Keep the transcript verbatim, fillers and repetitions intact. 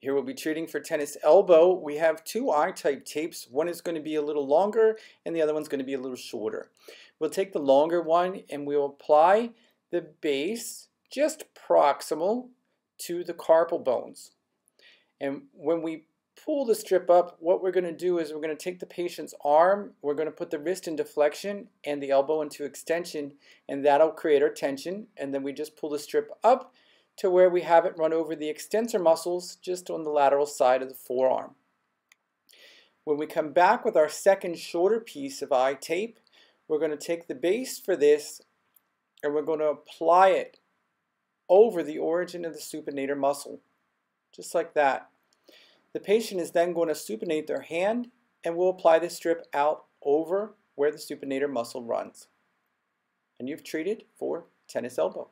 Here we'll be treating for tennis elbow. We have two eye-type tapes. One is going to be a little longer and the other one's going to be a little shorter. We'll take the longer one and we'll apply the base just proximal to the carpal bones. And when we pull the strip up, what we're going to do is we're going to take the patient's arm, we're going to put the wrist in deflection and the elbow into extension, and that'll create our tension. And then we just pull the strip up to where we have it run over the extensor muscles just on the lateral side of the forearm. When we come back with our second shorter piece of eye tape, we're going to take the base for this and we're going to apply it over the origin of the supinator muscle, just like that. The patient is then going to supinate their hand and we'll apply the strip out over where the supinator muscle runs. And you've treated for tennis elbow.